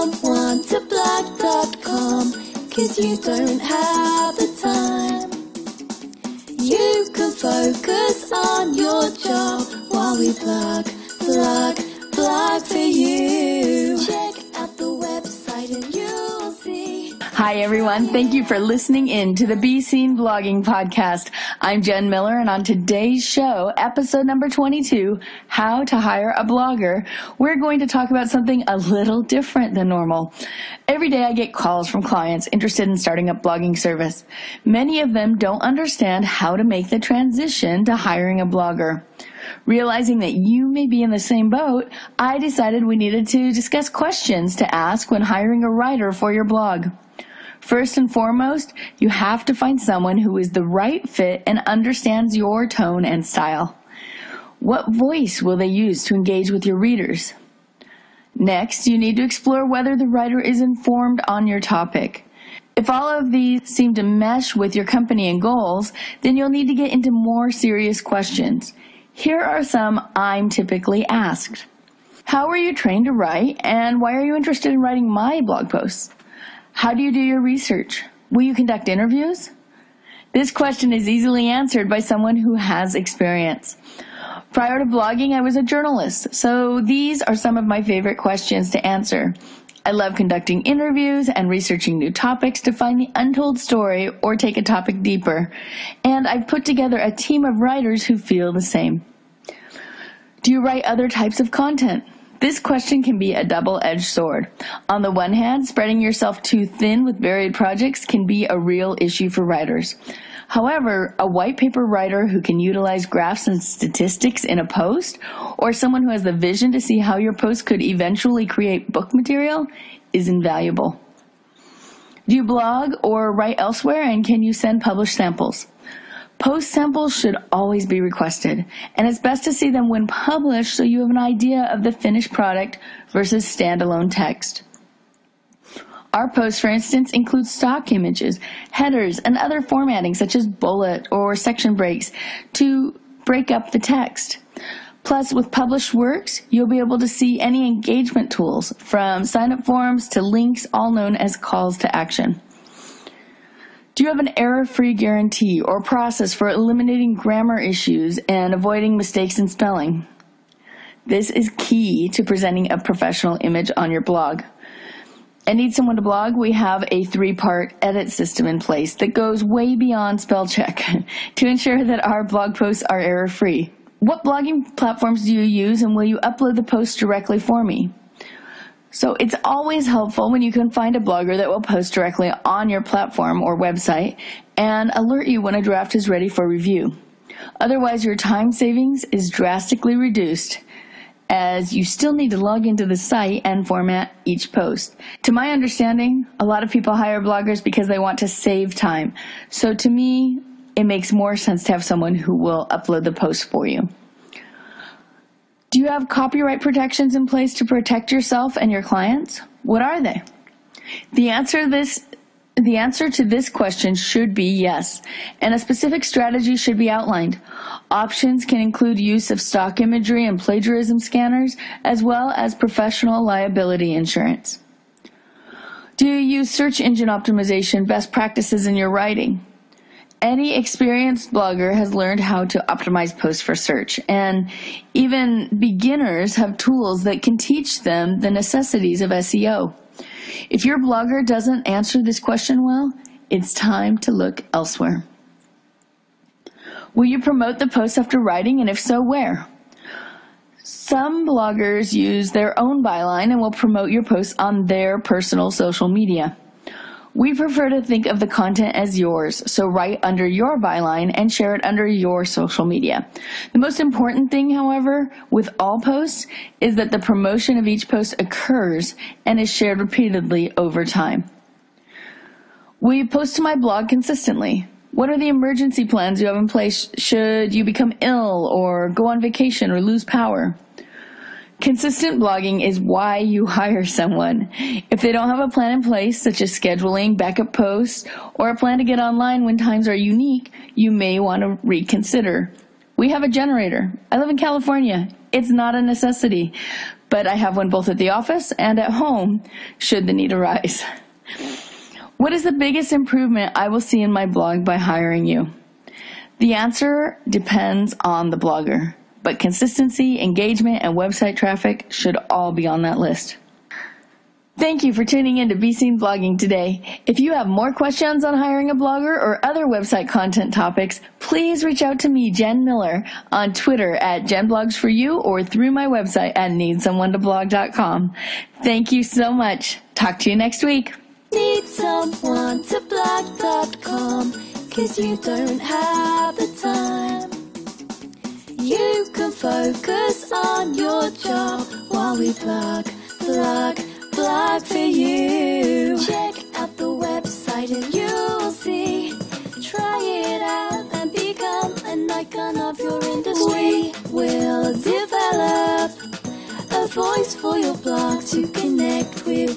NeedSomeOneToBlog.com, cause you don't have the time. You can focus on your job while we blog for you. Check out the website and you'll see. Hi everyone, thank you for listening in to the Be Seen Blogging Podcast. I'm Jen Miller, and on today's show, episode number 22, How to Hire a Blogger, we're going to talk about something a little different than normal. Every day I get calls from clients interested in starting a blogging service. Many of them don't understand how to make the transition to hiring a blogger. Realizing that you may be in the same boat, I decided we needed to discuss questions to ask when hiring a writer for your blog. First and foremost, you have to find someone who is the right fit and understands your tone and style. What voice will they use to engage with your readers? Next, you need to explore whether the writer is informed on your topic. If all of these seem to mesh with your company and goals, then you'll need to get into more serious questions. Here are some I'm typically asked. How were you trained to write, and why are you interested in writing my blog posts? How do you do your research? Will you conduct interviews? This question is easily answered by someone who has experience. Prior to blogging, I was a journalist, so these are some of my favorite questions to answer. I love conducting interviews and researching new topics to find the untold story or take a topic deeper. And I've put together a team of writers who feel the same. Do you write other types of content? This question can be a double-edged sword. On the one hand, spreading yourself too thin with varied projects can be a real issue for writers. However, a white paper writer who can utilize graphs and statistics in a post, or someone who has the vision to see how your post could eventually create book material, is invaluable. Do you blog or write elsewhere, and can you send published samples? Post samples should always be requested, and it's best to see them when published so you have an idea of the finished product versus standalone text. Our posts, for instance, include stock images, headers, and other formatting such as bullet or section breaks to break up the text. Plus, with published works, you'll be able to see any engagement tools, from sign-up forms to links, all known as calls to action. Do you have an error-free guarantee or process for eliminating grammar issues and avoiding mistakes in spelling? This is key to presenting a professional image on your blog. At Need Someone to Blog, we have a 3-part edit system in place that goes way beyond spell check to ensure that our blog posts are error-free. What blogging platforms do you use, and will you upload the posts directly for me? So it's always helpful when you can find a blogger that will post directly on your platform or website and alert you when a draft is ready for review. Otherwise, your time savings is drastically reduced, as you still need to log into the site and format each post. To my understanding, a lot of people hire bloggers because they want to save time. So to me, it makes more sense to have someone who will upload the post for you. Do you have copyright protections in place to protect yourself and your clients? What are they? The answer to this question should be yes, and a specific strategy should be outlined. Options can include use of stock imagery and plagiarism scanners, as well as professional liability insurance. Do you use search engine optimization best practices in your writing? Any experienced blogger has learned how to optimize posts for search, and even beginners have tools that can teach them the necessities of SEO. If your blogger doesn't answer this question well, it's time to look elsewhere. Will you promote the post after writing, and if so, where? Some bloggers use their own byline and will promote your posts on their personal social media. We prefer to think of the content as yours, so write under your byline and share it under your social media. The most important thing, however, with all posts is that the promotion of each post occurs and is shared repeatedly over time. Will you post to my blog consistently? What are the emergency plans you have in place should you become ill or go on vacation or lose power? Consistent blogging is why you hire someone. If they don't have a plan in place, such as scheduling, backup posts, or a plan to get online when times are unique, you may want to reconsider. We have a generator. I live in California. It's not a necessity, but I have one both at the office and at home should the need arise. What is the biggest improvement I will see in my blog by hiring you? The answer depends on the blogger, but consistency, engagement, and website traffic should all be on that list. Thank you for tuning in to Be Seen Blogging today. If you have more questions on hiring a blogger or other website content topics, please reach out to me, Jen Miller, on Twitter at JenBlogsForYou or through my website at NeedSomeOneToBlog.com. Thank you so much. Talk to you next week. Need someone to blog.com, 'cause you don't have the time. You can focus on your job while we blog for you. Check out the website and you'll see. Try it out and become an icon of your industry. We will develop a voice for your blog to connect with